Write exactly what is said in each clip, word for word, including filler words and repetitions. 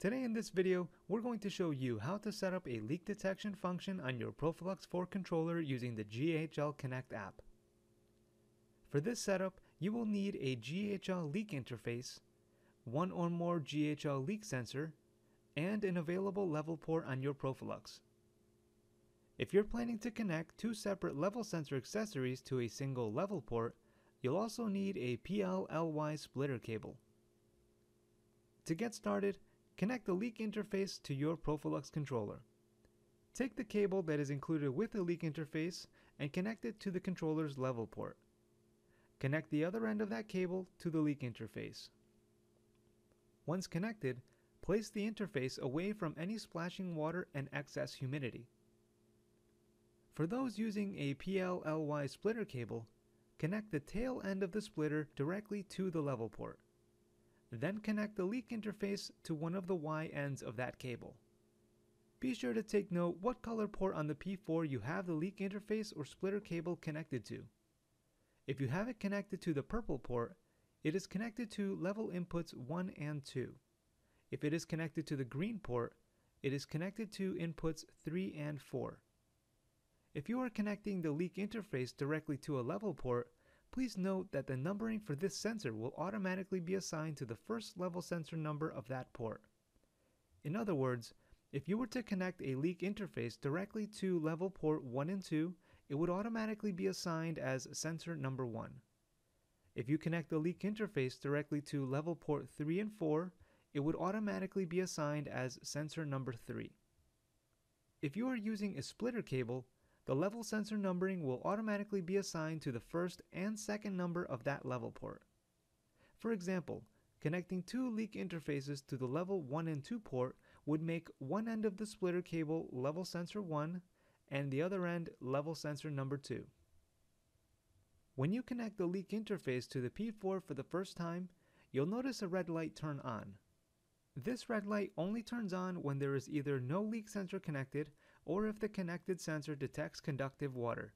Today in this video, we're going to show you how to set up a leak detection function on your Profilux four controller using the G H L Connect app. For this setup, you will need a G H L Leak interface, one or more G H L Leak sensor, and an available level port on your Profilux. If you're planning to connect two separate level sensor accessories to a single level port, you'll also need a P L L Y splitter cable. To get started, connect the leak interface to your Profilux controller. Take the cable that is included with the leak interface and connect it to the controller's level port. Connect the other end of that cable to the leak interface. Once connected, place the interface away from any splashing water and excess humidity. For those using a P L L Y splitter cable, connect the tail end of the splitter directly to the level port. Then connect the leak interface to one of the Y ends of that cable. Be sure to take note what color port on the P four you have the leak interface or splitter cable connected to. If you have it connected to the purple port, it is connected to level inputs one and two. If it is connected to the green port, it is connected to inputs three and four. If you are connecting the leak interface directly to a level port, please note that the numbering for this sensor will automatically be assigned to the first level sensor number of that port. In other words, if you were to connect a leak interface directly to level port one and two, it would automatically be assigned as sensor number one. If you connect the leak interface directly to level port three and four, it would automatically be assigned as sensor number three. If you are using a splitter cable, the level sensor numbering will automatically be assigned to the first and second number of that level port. For example, connecting two leak interfaces to the level one and two port would make one end of the splitter cable level sensor one and the other end level sensor number two. When you connect the leak interface to the P four for the first time, you'll notice a red light turn on. This red light only turns on when there is either no leak sensor connected or if the connected sensor detects conductive water.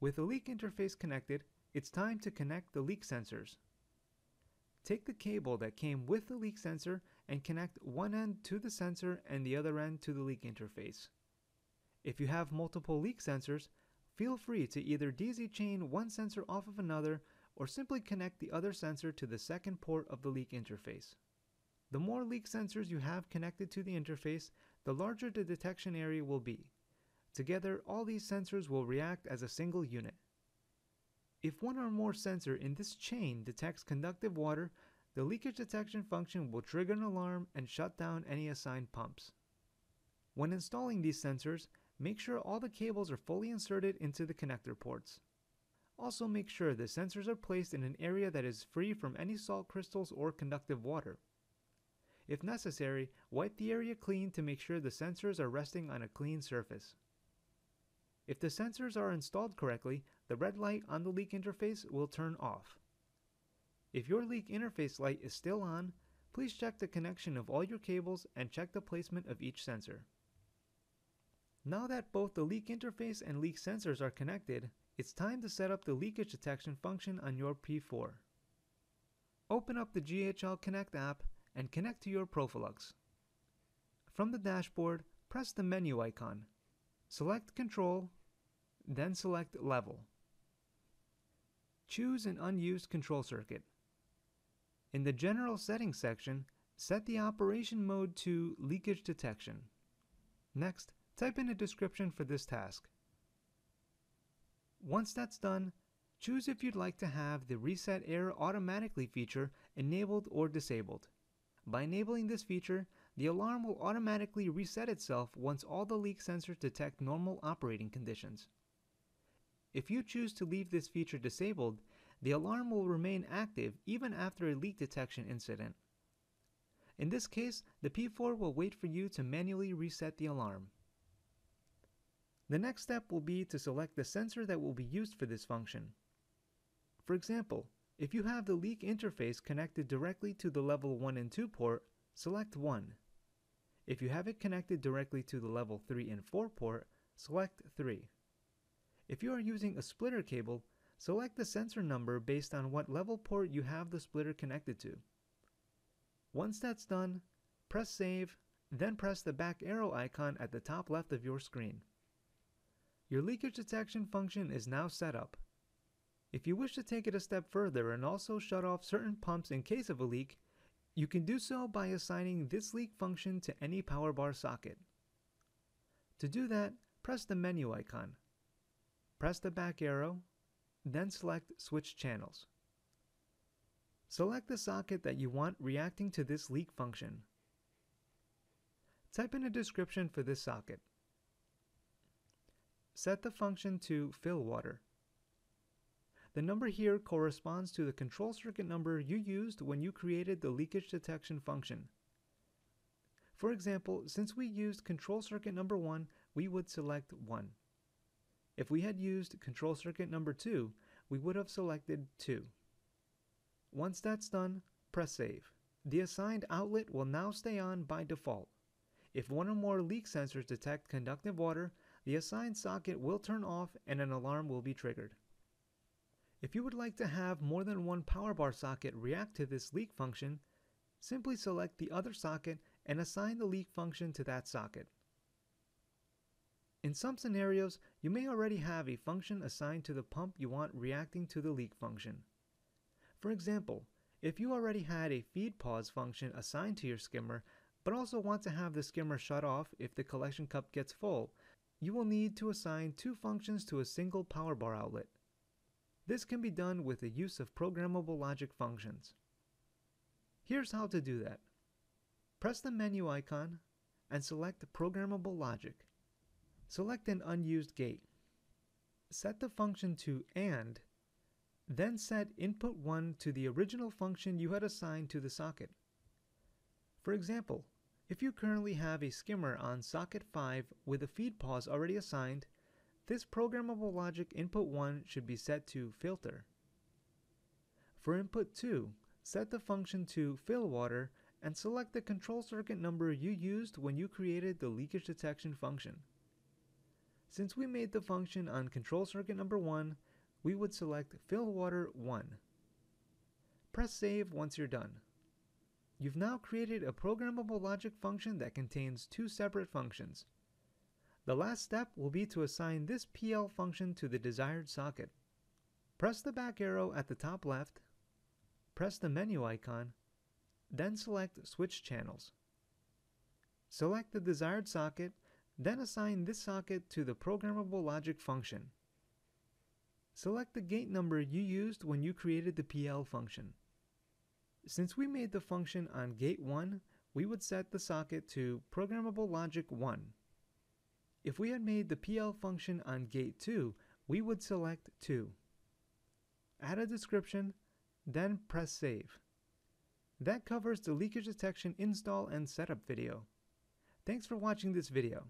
With the leak interface connected, it's time to connect the leak sensors. Take the cable that came with the leak sensor and connect one end to the sensor and the other end to the leak interface. If you have multiple leak sensors, feel free to either daisy chain one sensor off of another or simply connect the other sensor to the second port of the leak interface. The more leak sensors you have connected to the interface, the larger the detection area will be. Together, all these sensors will react as a single unit. If one or more sensor in this chain detects conductive water, the leakage detection function will trigger an alarm and shut down any assigned pumps. When installing these sensors, make sure all the cables are fully inserted into the connector ports. Also make sure the sensors are placed in an area that is free from any salt crystals or conductive water. If necessary, wipe the area clean to make sure the sensors are resting on a clean surface. If the sensors are installed correctly, the red light on the leak interface will turn off. If your leak interface light is still on, please check the connection of all your cables and check the placement of each sensor. Now that both the leak interface and leak sensors are connected, it's time to set up the leakage detection function on your P four. Open up the G H L Connect app and connect to your Profilux. From the dashboard, press the menu icon. Select Control, then select Level. Choose an unused control circuit. In the General Settings section, set the operation mode to Leakage Detection. Next, type in a description for this task. Once that's done, choose if you'd like to have the Reset Error Automatically feature enabled or disabled. By enabling this feature, the alarm will automatically reset itself once all the leak sensors detect normal operating conditions. If you choose to leave this feature disabled, the alarm will remain active even after a leak detection incident. In this case, the P four will wait for you to manually reset the alarm. The next step will be to select the sensor that will be used for this function. For example, if you have the leak interface connected directly to the level one and two port, select one. If you have it connected directly to the level three and four port, select three. If you are using a splitter cable, select the sensor number based on what level port you have the splitter connected to. Once that's done, Press save, then press the back arrow icon at the top left of your screen. Your leakage detection function is now set up. If you wish to take it a step further and also shut off certain pumps in case of a leak, you can do so by assigning this leak function to any power bar socket. To do that, press the menu icon. Press the back arrow, then select Switch Channels. Select the socket that you want reacting to this leak function. Type in a description for this socket. Set the function to fill water. The number here corresponds to the control circuit number you used when you created the leakage detection function. For example, since we used control circuit number one, we would select one. If we had used control circuit number two, we would have selected two. Once that's done, press save. The assigned outlet will now stay on by default. If one or more leak sensors detect conductive water, the assigned socket will turn off and an alarm will be triggered. If you would like to have more than one power bar socket react to this leak function, simply select the other socket and assign the leak function to that socket. In some scenarios, you may already have a function assigned to the pump you want reacting to the leak function. For example, if you already had a feed pause function assigned to your skimmer, but also want to have the skimmer shut off if the collection cup gets full, you will need to assign two functions to a single power bar outlet. This can be done with the use of programmable logic functions. Here's how to do that. Press the menu icon and select Programmable Logic. Select an unused gate. Set the function to AND, then set input one to the original function you had assigned to the socket. For example, if you currently have a skimmer on socket five with a feed pause already assigned, this programmable logic input one should be set to filter. For input two, set the function to fill water and select the control circuit number you used when you created the leakage detection function. Since we made the function on control circuit number one, we would select fill water one. Press save once you're done. You've now created a programmable logic function that contains two separate functions. The last step will be to assign this P L function to the desired socket. Press the back arrow at the top left, press the menu icon, then select Switch Channels. Select the desired socket, then assign this socket to the programmable logic function. Select the gate number you used when you created the P L function. Since we made the function on gate one, we would set the socket to programmable logic one. If we had made the P L function on gate two, we would select two. Add a description, then press save. That covers the leakage detection install and setup video. Thanks for watching this video.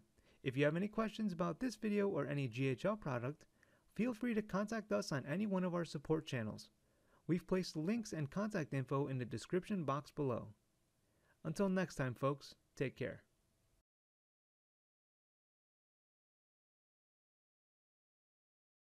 If you have any questions about this video or any G H L product, feel free to contact us on any one of our support channels. We've placed links and contact info in the description box below. Until next time, folks, take care.